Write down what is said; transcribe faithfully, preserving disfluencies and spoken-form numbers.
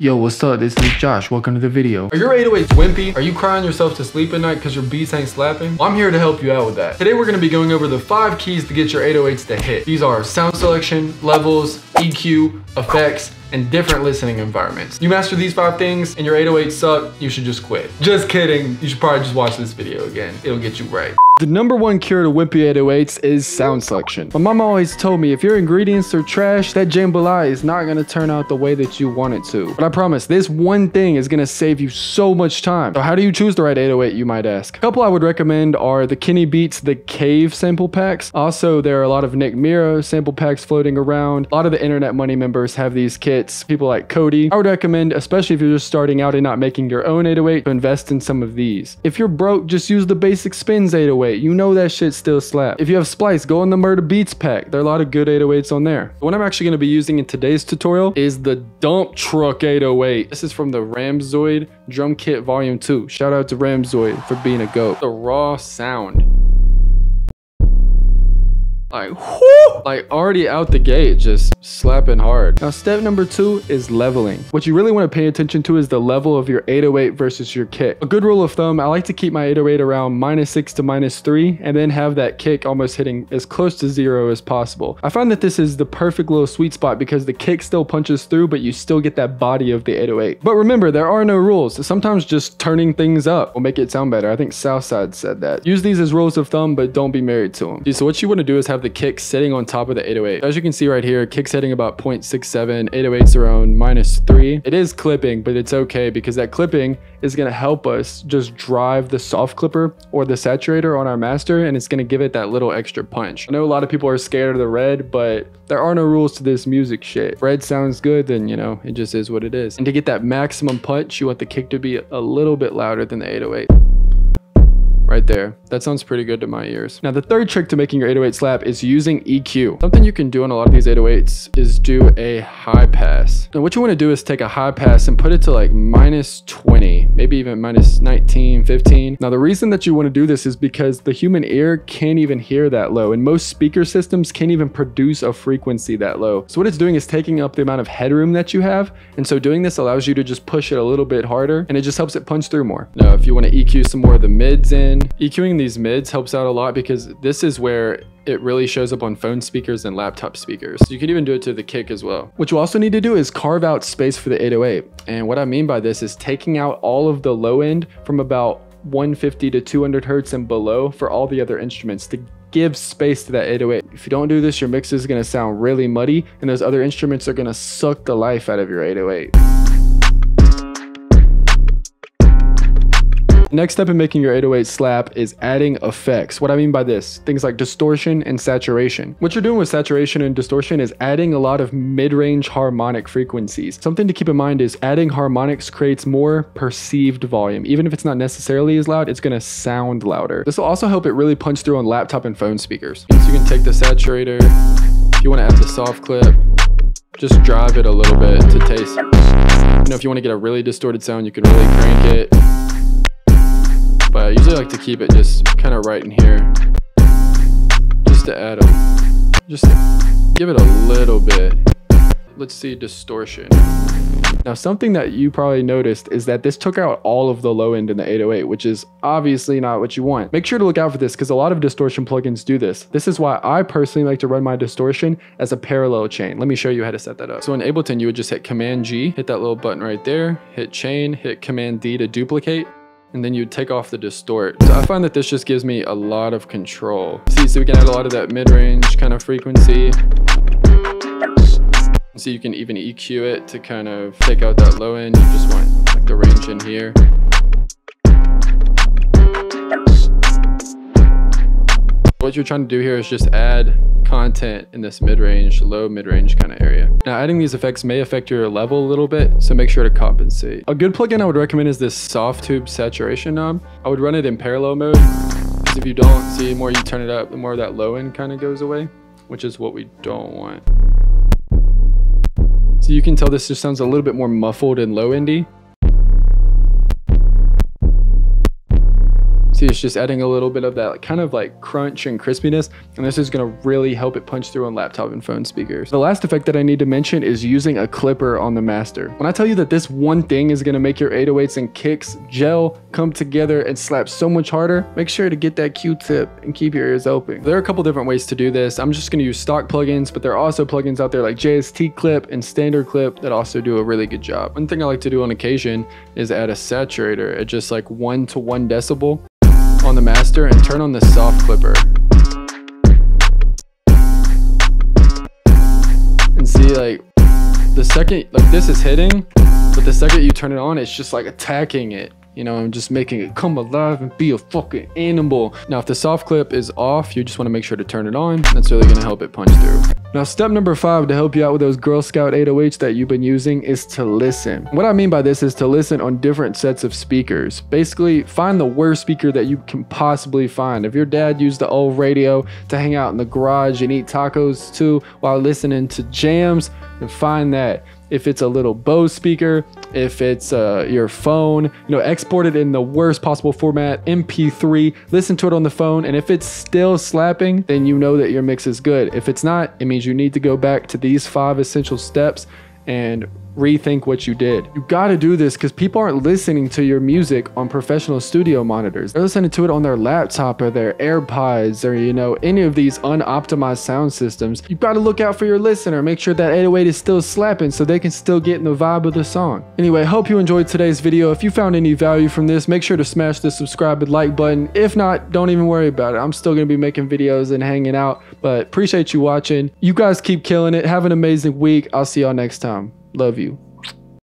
Yo, what's up? This is Josh. Welcome to the video. Are your eight oh eights wimpy? Are you crying yourself to sleep at night because your beats ain't slapping? Well, I'm here to help you out with that. Today, we're going to be going over the five keys to get your eight oh eights to hit. These are sound selection, levels, E Q, effects, and different listening environments. You master these five things and your eight oh eights suck, you should just quit. Just kidding. You should probably just watch this video again. It'll get you right. The number one cure to wimpy eight oh eights is sound selection. My mama always told me if your ingredients are trash, that jambalaya is not gonna turn out the way that you want it to. But I promise, this one thing is gonna save you so much time. So how do you choose the right eight oh eight, you might ask? A couple I would recommend are the Kenny Beats, the Cave sample packs. Also, there are a lot of Nick Mira sample packs floating around. A lot of the Internet Money members have these kits. People like Cody. I would recommend, especially if you're just starting out and not making your own eight oh eight, to invest in some of these. If you're broke, just use the basic Spins eight oh eight. You know that shit still slap. If you have Splice, go on the Murder Beats pack. There are a lot of good eight oh eights on there. The one I'm actually going to be using in today's tutorial is the Dump Truck eight oh eight. This is from the Ramzoid Drum Kit Volume two. Shout out to Ramzoid for being a goat. The raw sound. Like, whoo! Like, already out the gate, just slapping hard. Now, step number two is leveling. What you really want to pay attention to is the level of your eight oh eight versus your kick. A good rule of thumb, I like to keep my eight oh eight around minus six to minus three, and then have that kick almost hitting as close to zero as possible. I find that this is the perfect little sweet spot because the kick still punches through, but you still get that body of the eight oh eight. But remember, there are no rules. Sometimes just turning things up will make it sound better. I think Southside said that. Use these as rules of thumb, but don't be married to them. So what you want to do is have the kick sitting on top of the eight oh eight. As you can see right here, kick's hitting about zero point six seven, eight oh eights around minus three. It is clipping, but it's okay because that clipping is going to help us just drive the soft clipper or the saturator on our master, and it's going to give it that little extra punch. I know a lot of people are scared of the red, but there are no rules to this music shit. If red sounds good, then you know, it just is what it is. And to get that maximum punch, you want the kick to be a little bit louder than the eight oh eight. Right there. That sounds pretty good to my ears. Now, the third trick to making your eight oh eight slap is using E Q. Something you can do on a lot of these eight oh eights is do a high pass. Now, what you want to do is take a high pass and put it to like minus twenty, maybe even minus nineteen, fifteen. Now, the reason that you want to do this is because the human ear can't even hear that low, and most speaker systems can't even produce a frequency that low. So what it's doing is taking up the amount of headroom that you have, and so doing this allows you to just push it a little bit harder, and it just helps it punch through more. Now, if you want to E Q some more of the mids in, EQing these mids helps out a lot because this is where it really shows up on phone speakers and laptop speakers. You can even do it to the kick as well. What you also need to do is carve out space for the eight oh eight. And what I mean by this is taking out all of the low end from about one fifty to two hundred hertz and below for all the other instruments to give space to that eight oh eight. If you don't do this, your mix is going to sound really muddy, and those other instruments are going to suck the life out of your eight oh eight. Next step in making your eight oh eight slap is adding effects. What I mean by this, things like distortion and saturation. What you're doing with saturation and distortion is adding a lot of mid-range harmonic frequencies. Something to keep in mind is adding harmonics creates more perceived volume. Even if it's not necessarily as loud, it's gonna sound louder. This will also help it really punch through on laptop and phone speakers. So you can take the saturator, if you wanna add the soft clip, just drive it a little bit to taste. You know, if you wanna get a really distorted sound, you can really crank it. But I usually like to keep it just kind of right in here, just to add a, just to give it a little bit. Let's see distortion. Now, something that you probably noticed is that this took out all of the low end in the eight oh eight, which is obviously not what you want. Make sure to look out for this because a lot of distortion plugins do this. This is why I personally like to run my distortion as a parallel chain. Let me show you how to set that up. So in Ableton, you would just hit Command G, hit that little button right there, hit chain, hit Command D to duplicate, and then you take off the distort. So I find that this just gives me a lot of control. See, so we can add a lot of that mid-range kind of frequency. So you can even E Q it to kind of take out that low end. You just want like the range in here. What you're trying to do here is just add content in this mid-range, low mid-range kind of area. Now, adding these effects may affect your level a little bit, so make sure to compensate. A good plugin I would recommend is this Softube saturation knob. I would run it in parallel mode, because if you don't, see, the more you turn it up, the more that low end kind of goes away, which is what we don't want. So you can tell this just sounds a little bit more muffled and low endy. See, it's just adding a little bit of that like, kind of like crunch and crispiness, and this is going to really help it punch through on laptop and phone speakers. The last effect that I need to mention is using a clipper on the master. When I tell you that this one thing is going to make your eight oh eights and kicks gel, come together, and slap so much harder, make sure to get that Q-tip and keep your ears open. There are a couple different ways to do this. I'm just going to use stock plugins, but there are also plugins out there like J S T Clip and Standard Clip that also do a really good job. One thing I like to do on occasion is add a saturator at just like one to one decibel on the master and turn on the soft clipper. And see, like the second, like this is hitting, but the second you turn it on, it's just like attacking it. You know, I'm just making it come alive and be a fucking animal. Now, if the soft clip is off, you just want to make sure to turn it on. That's really going to help it punch through. Now, step number five to help you out with those Girl Scout eight oh eights that you've been using is to listen. What I mean by this is to listen on different sets of speakers. Basically, find the worst speaker that you can possibly find. If your dad used the old radio to hang out in the garage and eat tacos too while listening to jams, then find that. If it's a little Bose speaker, if it's uh, your phone, you know, export it in the worst possible format, M P three, listen to it on the phone, and if it's still slapping, then you know that your mix is good. If it's not, it means you need to go back to these five essential steps and rethink what you did. You gotta do this because people aren't listening to your music on professional studio monitors. They're listening to it on their laptop or their AirPods or, you know, any of these unoptimized sound systems. You gotta look out for your listener. Make sure that eight oh eight is still slapping so they can still get in the vibe of the song. Anyway, hope you enjoyed today's video. If you found any value from this, make sure to smash the subscribe and like button. If not, don't even worry about it. I'm still gonna be making videos and hanging out, but appreciate you watching. You guys keep killing it. Have an amazing week. I'll see y'all next time. Love you.